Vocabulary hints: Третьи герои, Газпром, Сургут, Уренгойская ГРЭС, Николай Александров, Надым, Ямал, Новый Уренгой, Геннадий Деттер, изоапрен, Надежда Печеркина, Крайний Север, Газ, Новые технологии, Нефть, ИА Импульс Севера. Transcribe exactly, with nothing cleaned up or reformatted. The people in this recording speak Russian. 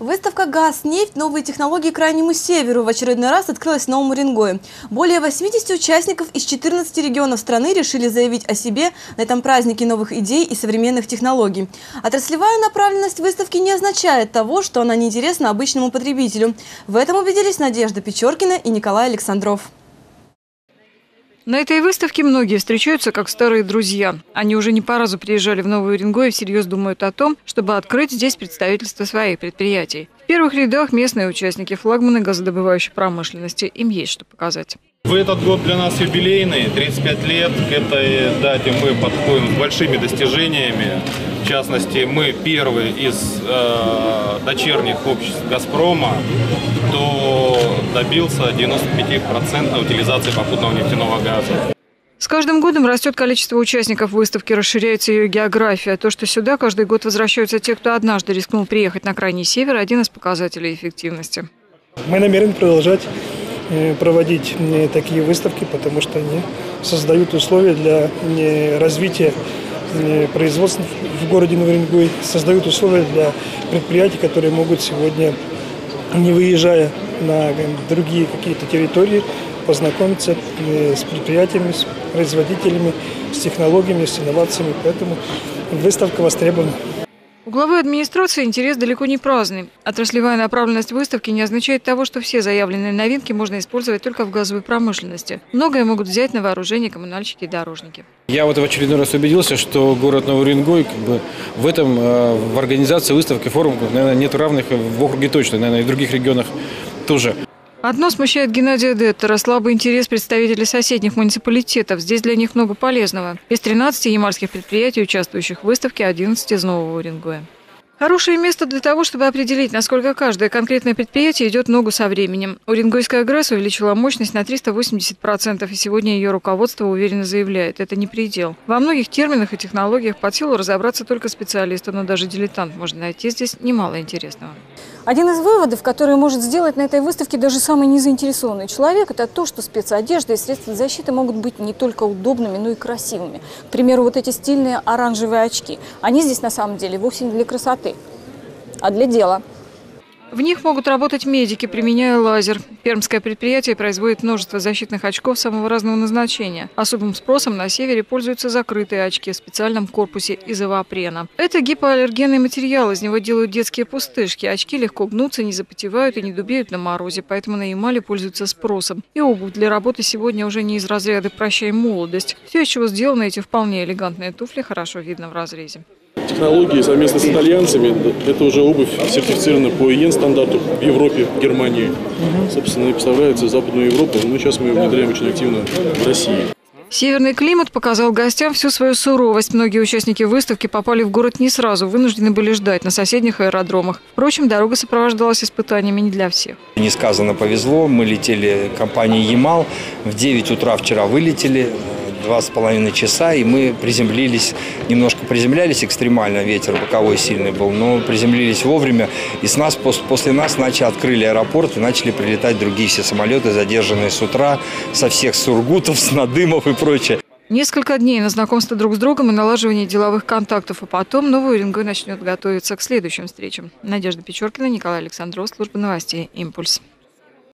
Выставка «Газ, нефть, новые технологии Крайнему Северу» в очередной раз открылась в Новом Уренгое. Более восьмидесяти участников из четырнадцати регионов страны решили заявить о себе на этом празднике новых идей и современных технологий. Отраслевая направленность выставки не означает того, что она неинтересна обычному потребителю. В этом убедились Надежда Печеркина и Николай Александров. На этой выставке многие встречаются как старые друзья. Они уже не по разу приезжали в Новый Уренгой и всерьез думают о том, чтобы открыть здесь представительство своих предприятий. В первых рядах местные участники флагмана газодобывающей промышленности. Им есть что показать. В этот год для нас юбилейный, тридцать пять лет. К этой дате мы подходим с большими достижениями. В частности, мы первые из э, дочерних обществ «Газпрома», кто добился девяноста пяти процентов утилизации попутного нефтяного газа. С каждым годом растет количество участников выставки, расширяется ее география. То, что сюда каждый год возвращаются те, кто однажды рискнул приехать на Крайний Север, один из показателей эффективности. Мы намерены продолжать проводить такие выставки, потому что они создают условия для развития производств в городе Новый Уренгой, создают условия для предприятий, которые могут сегодня, не выезжая на другие какие-то территории, познакомиться с предприятиями, с производителями, с технологиями, с инновациями. Поэтому выставка востребована. У главы администрации интерес далеко не праздный. Отраслевая направленность выставки не означает того, что все заявленные новинки можно использовать только в газовой промышленности. Многое могут взять на вооружение коммунальщики и дорожники. Я вот в очередной раз убедился, что город Новый Уренгой как бы в этом, в организации выставки, форум, наверное, нет равных в округе точно, наверное, и в других регионах тоже. Одно смущает Геннадия Деттера – слабый интерес представителей соседних муниципалитетов. Здесь для них много полезного. Из тринадцати ямальских предприятий, участвующих в выставке, одиннадцать из Нового Уренгоя. Хорошее место для того, чтобы определить, насколько каждое конкретное предприятие идет в ногу со временем. Уренгойская ГРЭС увеличила мощность на триста восемьдесят процентов, и сегодня ее руководство уверенно заявляет – это не предел. Во многих терминах и технологиях под силу разобраться только специалисту, но даже дилетант может найти здесь немало интересного. Один из выводов, который может сделать на этой выставке даже самый незаинтересованный человек, это то, что спецодежда и средства защиты могут быть не только удобными, но и красивыми. К примеру, вот эти стильные оранжевые очки. Они здесь на самом деле вовсе не для красоты, а для дела. В них могут работать медики, применяя лазер. Пермское предприятие производит множество защитных очков самого разного назначения. Особым спросом на севере пользуются закрытые очки в специальном корпусе изоапрена. Это гипоаллергенный материал, из него делают детские пустышки. Очки легко гнутся, не запотевают и не дубеют на морозе, поэтому на Ямале пользуются спросом. И обувь для работы сегодня уже не из разряда «прощай молодость». Все, из чего сделаны эти вполне элегантные туфли, хорошо видно в разрезе. Технологии совместно с итальянцами, это уже обувь сертифицирована по ИЕН стандарту в Европе, в Германии. Собственно, и поставляется в Западную Европу, но сейчас мы ее внедряем очень активно в России. Северный климат показал гостям всю свою суровость. Многие участники выставки попали в город не сразу, вынуждены были ждать на соседних аэродромах. Впрочем, дорога сопровождалась испытаниями не для всех. Несказанно повезло, мы летели компанией «Ямал», в девять утра вчера вылетели. Два с половиной часа, и мы приземлились, немножко приземлялись экстремально, ветер боковой сильный был, но приземлились вовремя, и с нас, после нас начали, открыли аэропорт и начали прилетать другие все самолеты, задержанные с утра, со всех Сургутов, с Надымов и прочее. Несколько дней на знакомство друг с другом и налаживание деловых контактов, а потом Новый Уренгой начнет готовиться к следующим встречам. Надежда Печеркина, Николай Александров, служба новостей «Импульс».